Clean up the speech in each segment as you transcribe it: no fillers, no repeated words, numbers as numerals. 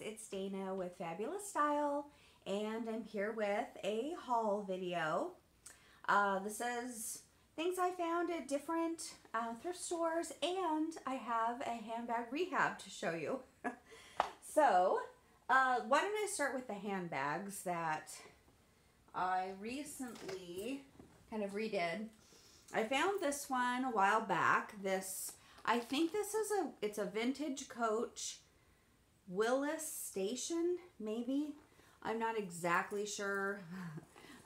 guys, it's Dana with Fabulous Style, and I'm here with a haul video. This is things I found at different thrift stores, and I have a handbag rehab to show you. So why don't I start with the handbags that I recently kind of redid. I found this one a while back. I think this is a vintage Coach Willis Station, maybe. I'm not exactly sure.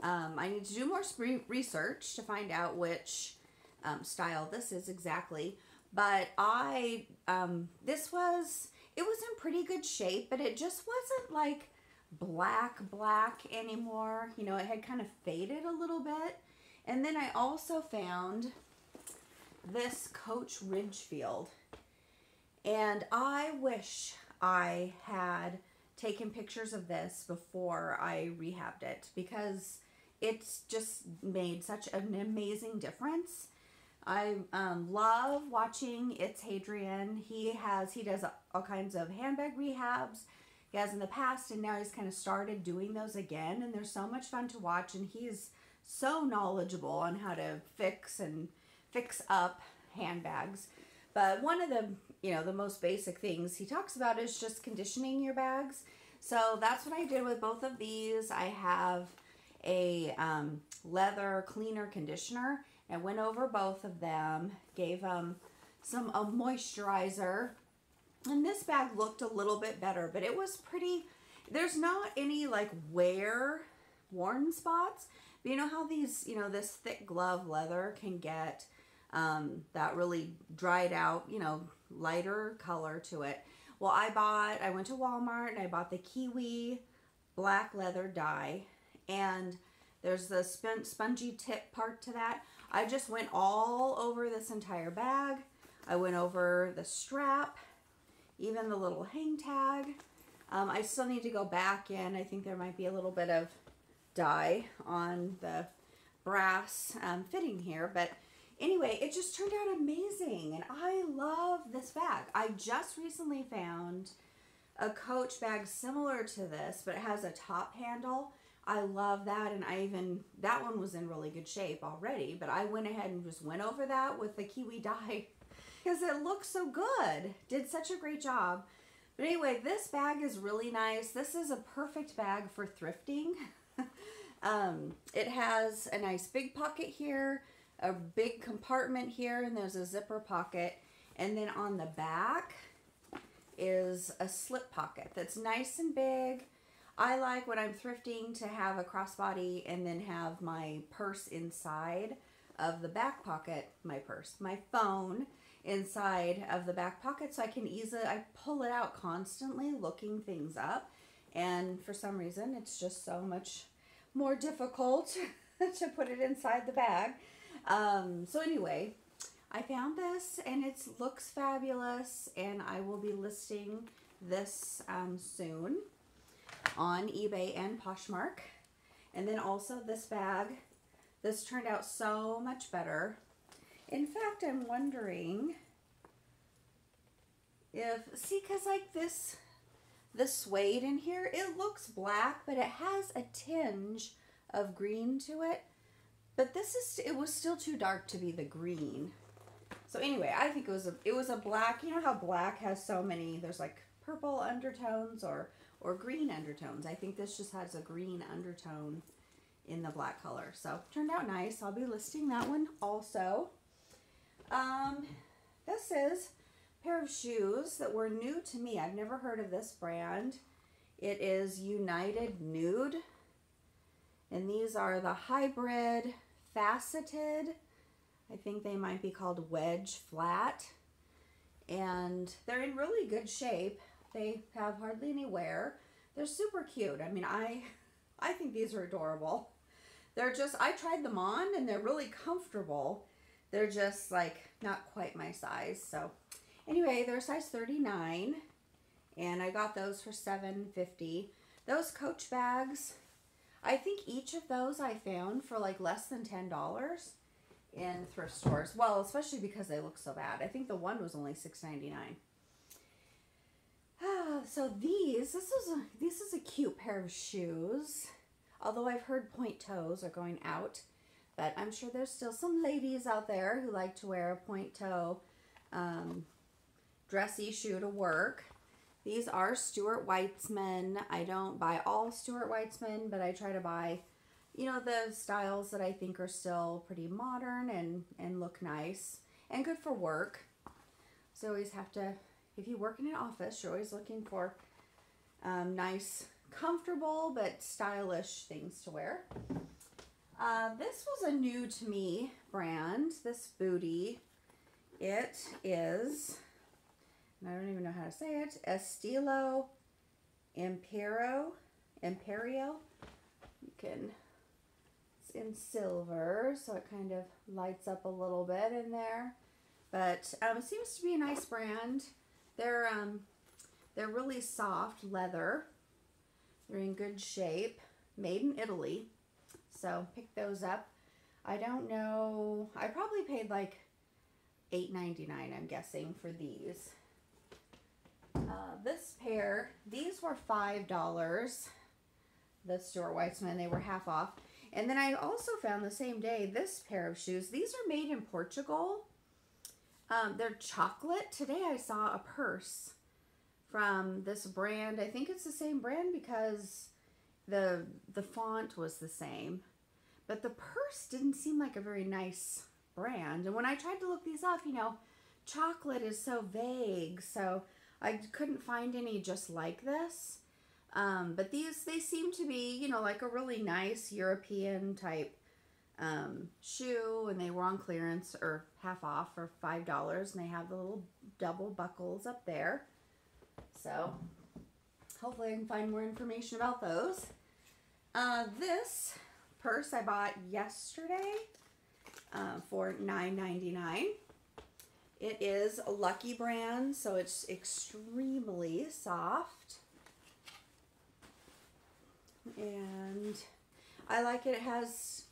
I need to do more research to find out which style this is exactly. But it was in pretty good shape, but it just wasn't like black anymore. You know, it had kind of faded a little bit. And then I also found this Coach Ridgefield, and I wish I had taken pictures of this before I rehabbed it, because it's just made such an amazing difference. I love watching It's Hadrian. He does all kinds of handbag rehabs. He has in the past, and now he's kind of started doing those again, and they're so much fun to watch, and he's so knowledgeable on how to fix up handbags. But one of the, you know, the most basic things he talks about is just conditioning your bags. So that's what I did with both of these. I have a leather cleaner conditioner, and went over both of them, gave them a moisturizer, and this bag looked a little bit better, but it was pretty, there's not any like worn spots. But you know how these, you know, this thick glove leather can get that really dried out, you know, lighter color to it. Well, I went to Walmart and I bought the Kiwi black leather dye, and there's the spongy tip part to that. I just went all over this entire bag. I went over the strap, even the little hang tag. I still need to go back in. I think there might be a little bit of dye on the brass fitting here, but anyway, it just turned out amazing, and I love this bag. I just recently found a Coach bag similar to this, but it has a top handle. I love that, and that one was in really good shape already, but I went ahead and just went over that with the Kiwi dye because it looked so good. Did such a great job. But anyway, this bag is really nice. This is a perfect bag for thrifting. It has a nice big pocket here, a big compartment here, and there's a zipper pocket, and then on the back is a slip pocket that's nice and big. I like, when I'm thrifting, to have a crossbody and then have my purse inside of the back pocket, my phone inside of the back pocket, so I can I pull it out constantly looking things up. And for some reason, it's just so much more difficult to put it inside the bag. So anyway, I found this, and it looks fabulous, and I will be listing this soon on eBay and Poshmark. And then also this bag, this turned out so much better. In fact, I'm wondering if, see, because like the suede in here, it looks black, but it has a tinge of green to it. But it was still too dark to be the green. So anyway, I think it was a black. You know how black has so many, there's like purple undertones or green undertones. I think this just has a green undertone in the black color. So turned out nice. I'll be listing that one also. This is pair of shoes that were new to me. I've never heard of this brand. It is United Nude, and these are the hybrid faceted. I think they might be called wedge flat, and they're in really good shape. They have hardly any wear. They're super cute. I mean, I think these are adorable. They're just, I tried them on, and they're really comfortable. They're just like not quite my size, so anyway, they're size 39, and I got those for $7.50. Those Coach bags, I think each of those I found for like less than $10 in thrift stores. Well, especially because they look so bad. I think the one was only $6.99. So these, this is a cute pair of shoes. Although I've heard point toes are going out, but I'm sure there's still some ladies out there who like to wear a point toe dressy shoe to work. These are Stuart Weitzman. I don't buy all Stuart Weitzman, but I try to buy, you know, the styles that I think are still pretty modern and look nice and good for work. So always have to, if you work in an office, you're always looking for nice, comfortable, but stylish things to wear. This was a new to me brand, this bootie. It is, and I don't even know how to say it, Estilo Impero. You can, it's in silver, so it kind of lights up a little bit in there. But it seems to be a nice brand. They're really soft leather. They're in good shape, made in Italy. So pick those up. I don't know, I probably paid like $8.99, I'm guessing, for these. This pair, these were $5. The Stuart Weitzman, they were half off. And then I also found the same day this pair of shoes. These are made in Portugal. They're chocolate. Today I saw a purse from this brand. I think it's the same brand because the font was the same, but the purse didn't seem like a very nice brand. And when I tried to look these up, you know, chocolate is so vague, so I couldn't find any just like this. But these, they seem to be, you know, like a really nice European type shoe, and they were on clearance or half off for $5, and they have the little double buckles up there. So hopefully I can find more information about those. This purse I bought yesterday for $9.99. It is a Lucky brand, so it's extremely soft. And I like it. It has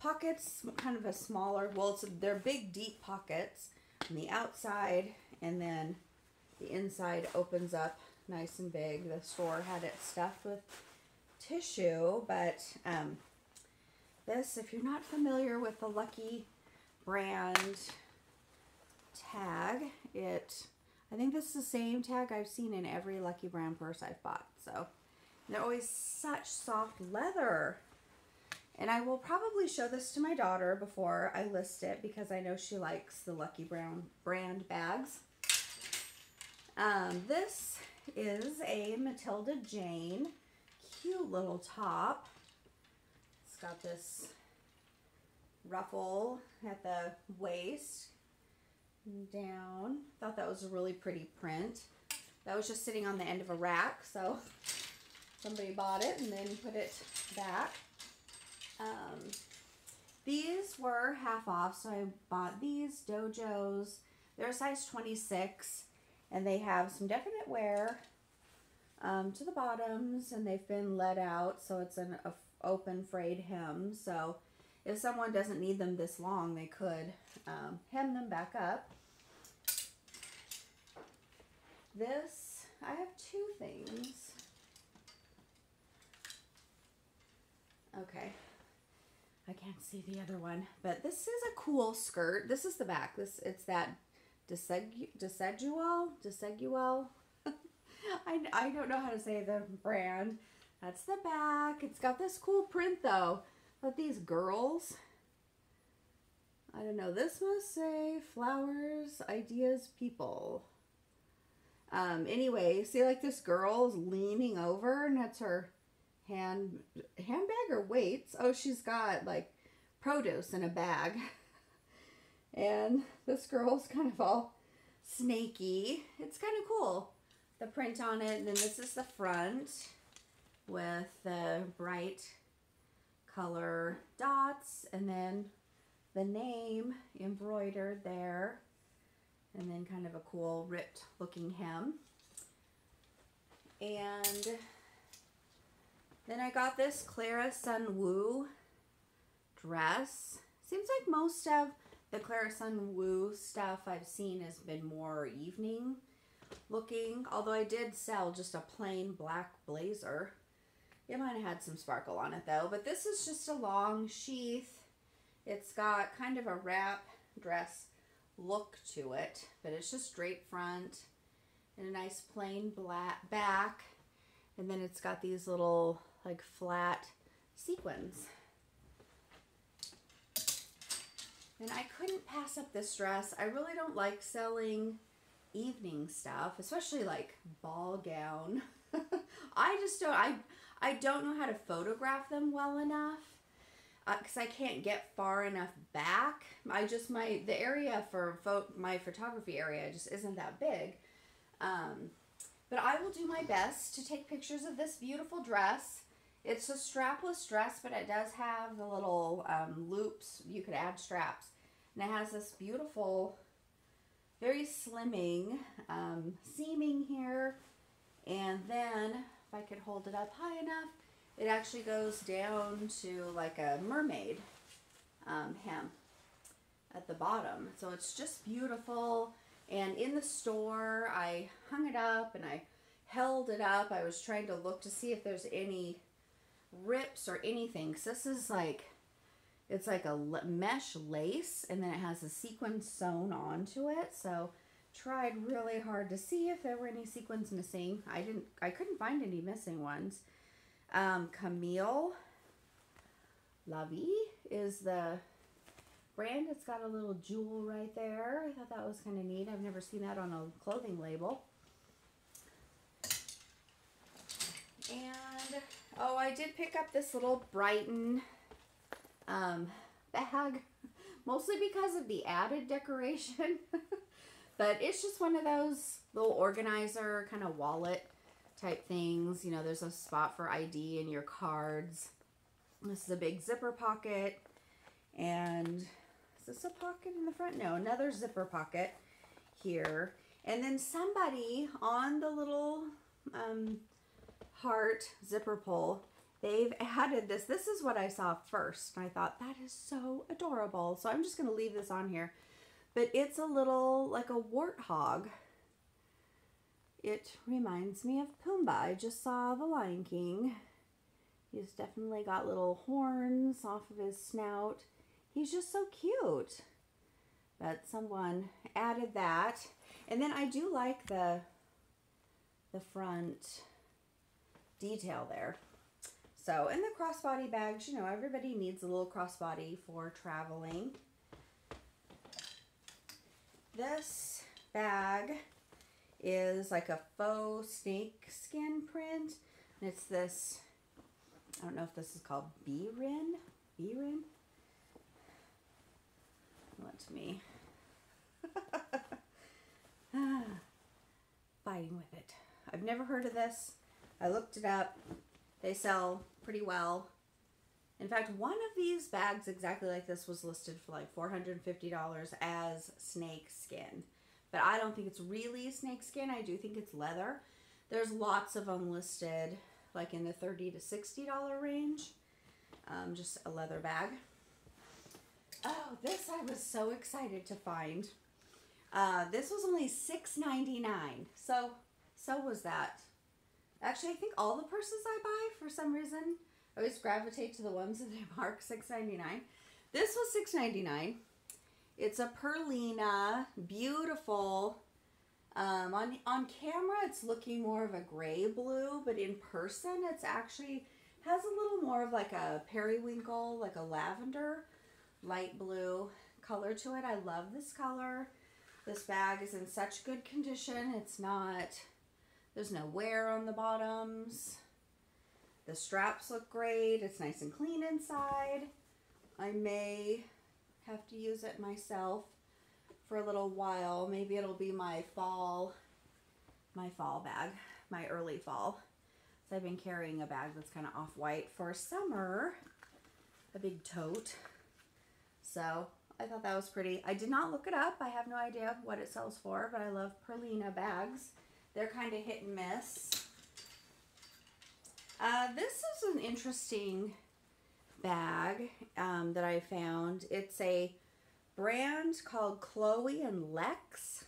pockets, kind of a smaller, well, they're big, deep pockets on the outside, and then the inside opens up nice and big. The store had it stuffed with tissue, but this, if you're not familiar with the Lucky brand tag, I think this is the same tag I've seen in every Lucky brand purse I've bought. So they're always such soft leather. And I will probably show this to my daughter before I list it, because I know she likes the Lucky brand bags. This is a Matilda Jane, cute little top. It's got this ruffle at the waist and down. Thought that was a really pretty print. That was just sitting on the end of a rack, so somebody bought it and then put it back. These were half off, so I bought these dojos. They're a size 26. And they have some definite wear to the bottoms, and they've been let out, so it's an open frayed hem. So if someone doesn't need them this long, they could hem them back up. This, I have two things. Okay, I can't see the other one, but this is a cool skirt. This is the back. It's that Desigual. I don't know how to say the brand. That's the back. It's got this cool print though. But these girls, I don't know. This must say flowers, ideas, people. Anyway, see, like, this girl's leaning over, and that's her handbag or weights. Oh, she's got like produce in a bag. And this girl's kind of all snaky. It's kind of cool, the print on it. And then this is the front with the bright color dots, and then the name embroidered there, and then kind of a cool ripped looking hem. And then I got this Clara Sun Woo dress. Seems like most of the Clara Sun Woo stuff I've seen has been more evening looking, although I did sell just a plain black blazer. It might have had some sparkle on it though, but this is just a long sheath. It's got kind of a wrap dress look to it, but it's just straight front and a nice plain black back. And then it's got these little like flat sequins. And I couldn't pass up this dress. I really don't like selling evening stuff, especially like ball gown. I just don't, I don't know how to photograph them well enough because I can't get far enough back. I just, the area for my photography area just isn't that big. But I will do my best to take pictures of this beautiful dress. It's a strapless dress, but it does have the little loops. You could add straps. And it has this beautiful, very slimming seaming here. And then, if I could hold it up high enough, it actually goes down to like a mermaid hem at the bottom. So it's just beautiful. And in the store, I hung it up and I held it up. I was trying to look to see if there's any rips or anything, because this is like, it's like a mesh lace and then it has a sequin sewn onto it. So tried really hard to see if there were any sequins missing. I couldn't find any missing ones. Camille Lovey is the brand. It's got a little jewel right there. I thought that was kind of neat. I've never seen that on a clothing label. And oh, I did pick up this little Brighton bag, mostly because of the added decoration. But it's just one of those little organizer kind of wallet type things. You know, there's a spot for ID and your cards. This is a big zipper pocket. And is this a pocket in the front? No, another zipper pocket here. And then somebody on the little heart zipper pull, they've added this. This is what I saw first, and I thought that is so adorable. So I'm just going to leave this on here, but it's a little like a warthog. It reminds me of Pumbaa. I just saw The Lion King. He's definitely got little horns off of his snout. He's just so cute. But someone added that. And then I do like the front detail there. So, and the crossbody bags, you know, everybody needs a little crossbody for traveling. This bag is like a faux snake skin print, and it's this, I don't know if this is called B-Rin? Let me fighting with it. I've never heard of this. I looked it up. They sell pretty well. In fact, one of these bags exactly like this was listed for like $450 as snake skin. But I don't think it's really snake skin. I do think it's leather. There's lots of them listed like in the $30 to $60 range. Just a leather bag. Oh, this I was so excited to find. This was only $6.99. So was that. Actually, I think all the purses I buy, for some reason, I always gravitate to the ones that they mark $6.99. This was $6.99. It's a Perlina, beautiful. On camera, it's looking more of a gray blue, but in person, it's actually has a little more of like a periwinkle, like a lavender, light blue color to it. I love this color. This bag is in such good condition. It's not... There's no wear on the bottoms. The straps look great. It's nice and clean inside. I may have to use it myself for a little while. Maybe it'll be my fall bag, my early fall. So I've been carrying a bag that's kind of off-white for summer, a big tote. So I thought that was pretty. I did not look it up. I have no idea what it sells for, but I love Perlina bags. They're kind of hit and miss. This is an interesting bag that I found. It's a brand called Chloe and Lex.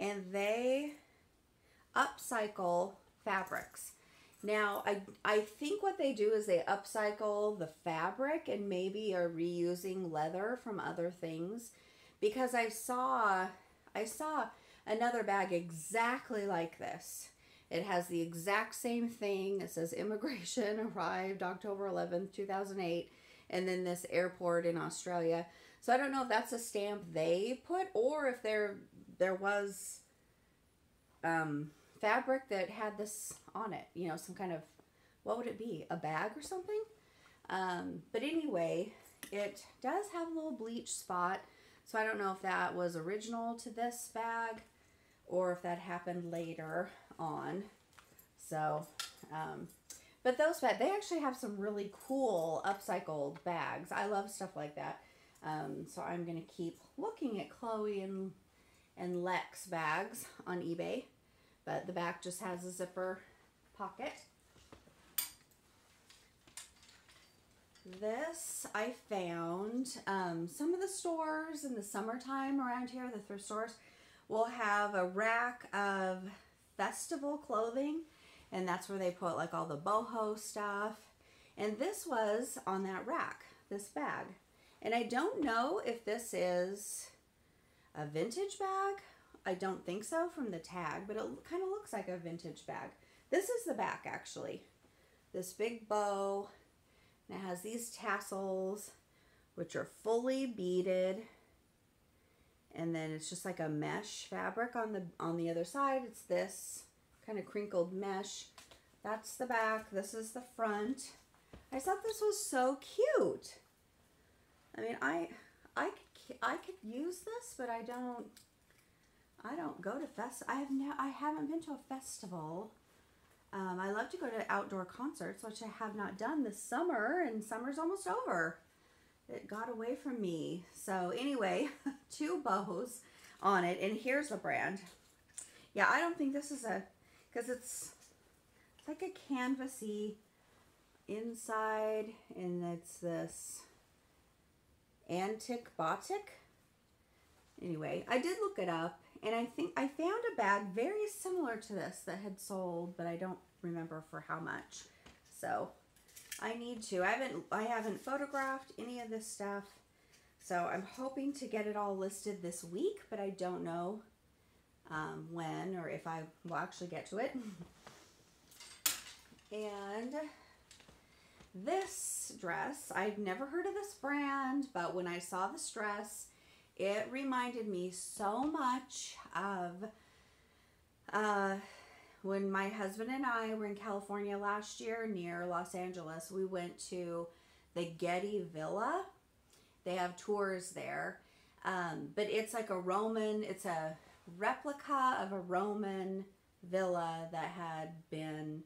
and they upcycle fabrics. Now, I think what they do is they upcycle the fabric and maybe are reusing leather from other things, because I saw another bag exactly like this. It has the exact same thing. It says immigration arrived October 11th, 2008, and then this airport in Australia. So I don't know if that's a stamp they put or if there was fabric that had this on it, you know, some kind of, what would it be, a bag or something? But anyway, it does have a little bleach spot, so I don't know if that was original to this bag or if that happened later on. So, but those bags, they actually have some really cool upcycled bags. I love stuff like that. So I'm going to keep looking at Chloe and Lex bags on eBay. But the back just has a zipper pocket. This I found. Some of the stores in the summertime around here, the thrift stores, will have a rack of festival clothing. And that's where they put like all the boho stuff. And this was on that rack, this bag. And I don't know if this is a vintage bag. I don't think so from the tag, but it kind of looks like a vintage bag. This is the back, actually. This big bow, and it has these tassels, which are fully beaded, and then it's just like a mesh fabric on the other side. It's this kind of crinkled mesh. That's the back. This is the front. I thought this was so cute. I mean, I could use this, but I don't go to fest. I haven't been to a festival. I love to go to outdoor concerts, which I have not done this summer, and summer's almost over. It got away from me. So anyway, two bows on it, and here's the brand. Yeah, I don't think this is a, because it's like a canvasy inside, and it's this Antique Boutique. Anyway, I did look it up. And I think I found a bag very similar to this that had sold, but I don't remember for how much. So I need to. I haven't photographed any of this stuff. So I'm hoping to get it all listed this week, but I don't know when or if I will actually get to it. And this dress, I've never heard of this brand, but when I saw this dress, it reminded me so much of when my husband and I were in California last year near Los Angeles. We went to the Getty Villa. They have tours there. But it's like a Roman, it's a replica of a Roman villa that had been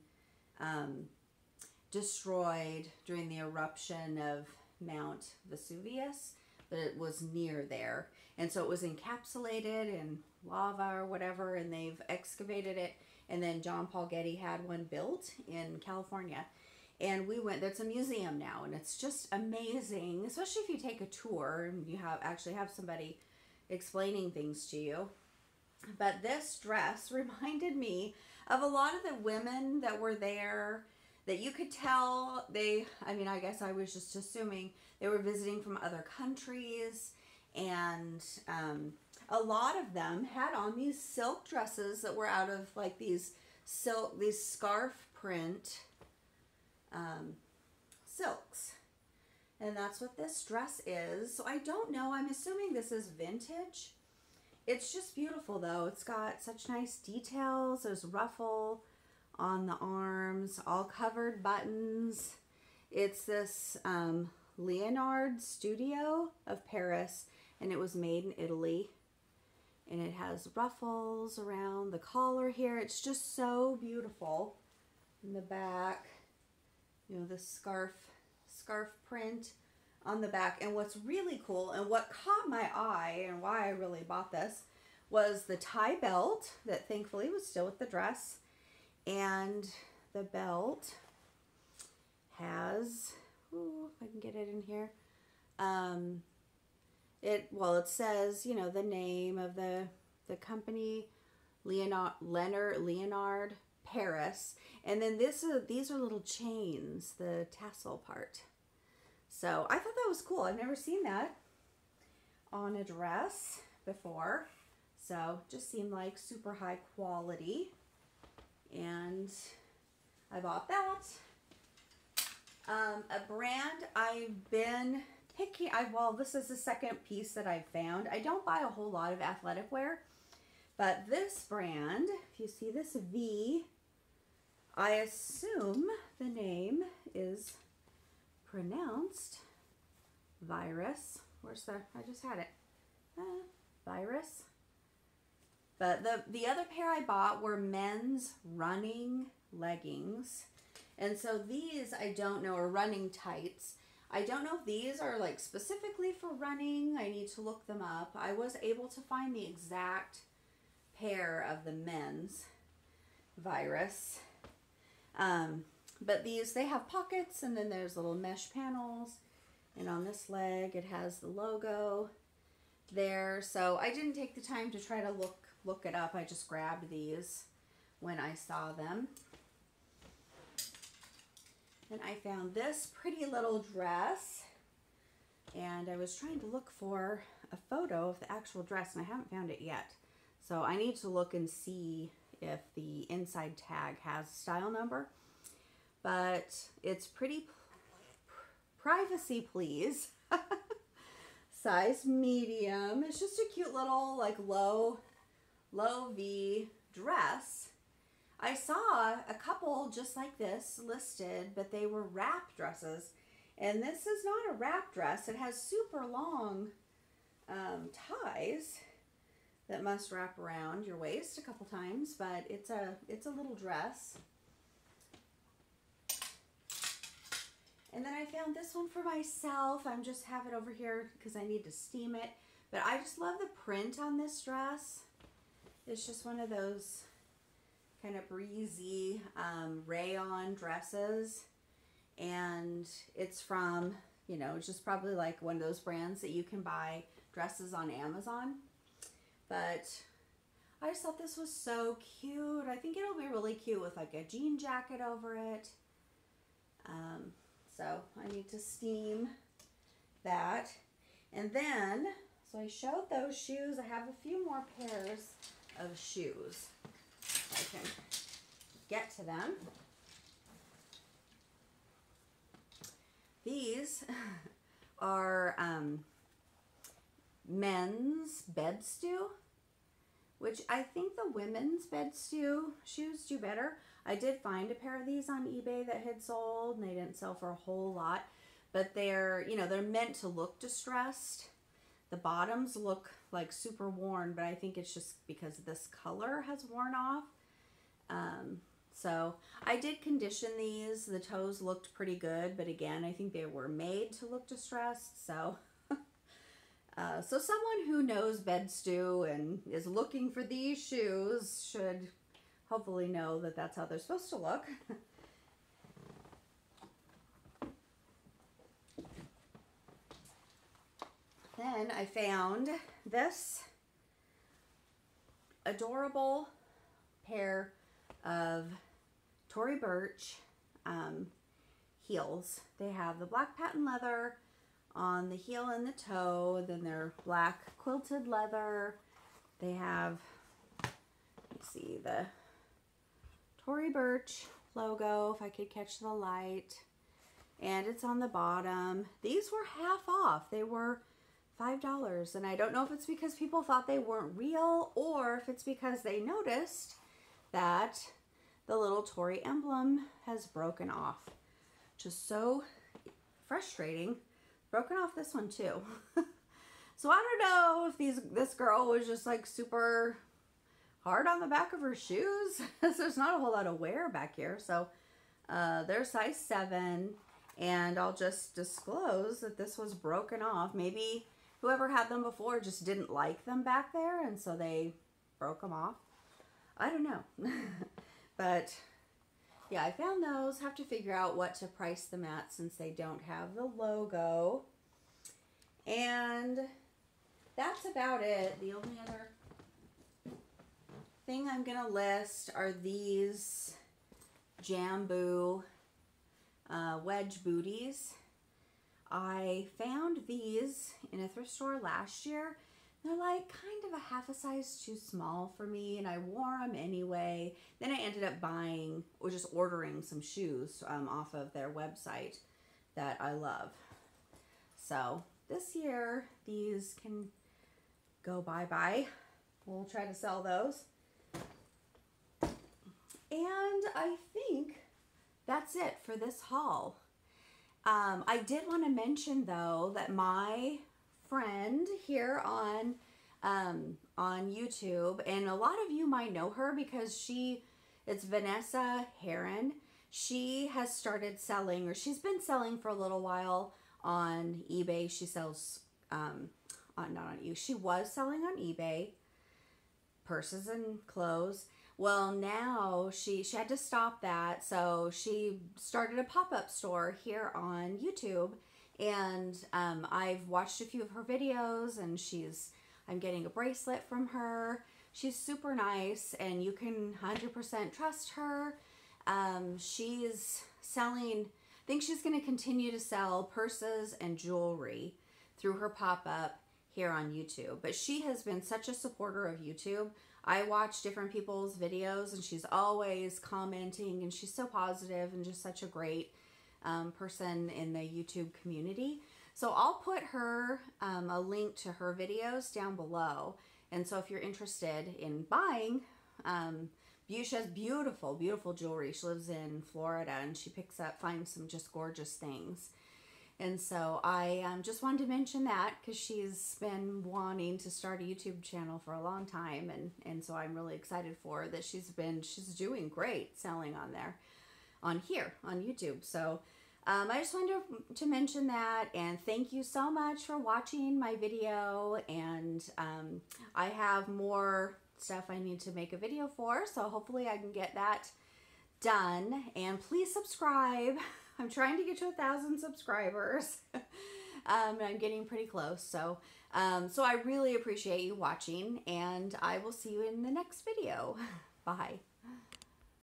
destroyed during the eruption of Mount Vesuvius. But it was near there, and so it was encapsulated in lava or whatever, and they've excavated it, and then John Paul Getty had one built in California, and we went. There's a museum now, and it's just amazing, especially if you take a tour and you actually have somebody explaining things to you. But this dress reminded me of a lot of the women that were there, that you could tell I guess I was just assuming they were visiting from other countries, and a lot of them had on these silk dresses that were out of like these scarf print silks. And that's what this dress is. So I don't know, I'm assuming this is vintage. It's just beautiful though. It's got such nice details. There's ruffle on the arms, all covered buttons. It's this Leonard studio of Paris, and it was made in Italy, and it has ruffles around the collar here. It's just so beautiful. In the back, you know, the scarf print on the back. And what's really cool and what caught my eye and why I really bought this was the tie belt that thankfully was still with the dress. And the belt has, ooh, if I can get it in here, it says, you know, the name of the company Leonard Paris. And then these are little chains, the tassel part. So I thought that was cool. I've never seen that on a dress before. So just seemed like super high quality. And I bought that. A brand I've been picking, well, this is the second piece that I've found. I don't buy a whole lot of athletic wear, but this brand, if you see this V, I assume the name is pronounced Virus. Where's the, I just had it. Virus. But the other pair I bought were men's running leggings. And so these, I don't know, are running tights. I don't know if these are like specifically for running. I need to look them up. I was able to find the exact pair of the men's Virus. But these, they have pockets and then there's little mesh panels. And on this leg, it has the logo there. So I didn't take the time to try to look it up. I just grabbed these when I saw them. And I found this pretty little dress, and I was trying to look for a photo of the actual dress, and I haven't found it yet. So I need to look and see if the inside tag has a style number, but it's pretty privacy please. Size medium. It's just a cute little like low V dress. I saw a couple just like this listed, but they were wrap dresses, and this is not a wrap dress. It has super long ties that must wrap around your waist a couple times, but it's a little dress. And then I found this one for myself. I'm just have it over here because I need to steam it, but I just love the print on this dress. It's just one of those kind of breezy rayon dresses, and it's from, you know, it's just probably like one of those brands that you can buy dresses on Amazon, but I just thought this was so cute. I think it'll be really cute with like a jean jacket over it. So I need to steam that. And then, so I showed those shoes. I have a few more pairs of shoes. I can get to them. These are men's Bed Stu, which I think the women's Bed Stu shoes do better. I did find a pair of these on eBay that had sold, and they didn't sell for a whole lot, but they're, you know, they're meant to look distressed. The bottoms look like super worn, but I think it's just because this color has worn off. So I did condition these. The toes looked pretty good, but again, I think they were made to look distressed. So, so someone who knows Bed Stu and is looking for these shoes should hopefully know that that's how they're supposed to look. Then I found this adorable pair of Tory Burch heels. They have the black patent leather on the heel and the toe, and then they're black quilted leather. They have, let's see, the Tory Burch logo, if I could catch the light, and it's on the bottom. These were half off. They were $5, and I don't know if it's because people thought they weren't real or if it's because they noticed that the little Tory emblem has broken off. Just so frustrating. Broken off this one too. So I don't know if this girl was just like super hard on the back of her shoes. There's not a whole lot of wear back here. So they're size 7, and I'll just disclose that this was broken off. Maybe whoever had them before just didn't like them back there, and so they broke them off. I don't know. But yeah, I found those. Have to figure out what to price them at since they don't have the logo. And that's about it. The only other thing I'm going to list are these Jambu wedge booties. I found these in a thrift store last year. They're like kind of a half a size too small for me, and I wore them anyway. Then I ended up buying or just ordering some shoes off of their website that I love. So this year, these can go bye-bye. We'll try to sell those. And I think that's it for this haul. I did want to mention, though, that my friend here on YouTube, and a lot of you might know her because it's Vanessa Heron. She has started selling, or she's been selling for a little while on eBay. She sells, she was selling on eBay, purses and clothes. Well, now she had to stop that, so she started a pop-up store here on YouTube. And I've watched a few of her videos, and I'm getting a bracelet from her. She's super nice, and you can 100% trust her. She's selling, I think she's going to continue to sell purses and jewelry through her pop-up here on YouTube. But she has been such a supporter of YouTube. I watch different people's videos, and she's always commenting, and she's so positive and just such a great person in the YouTube community. So I'll put her a link to her videos down below, and so if you're interested in buying, she has beautiful, beautiful jewelry. She lives in Florida, and she finds some just gorgeous things. And so I just wanted to mention that because she's been wanting to start a YouTube channel for a long time, and so I'm really excited for her that she's doing great selling on there. On here on YouTube. So I just wanted to mention that, and thank you so much for watching my video. And I have more stuff I need to make a video for, so hopefully I can get that done. And please subscribe. I'm trying to get to 1,000 subscribers. I'm getting pretty close, so I really appreciate you watching, and I will see you in the next video. Bye.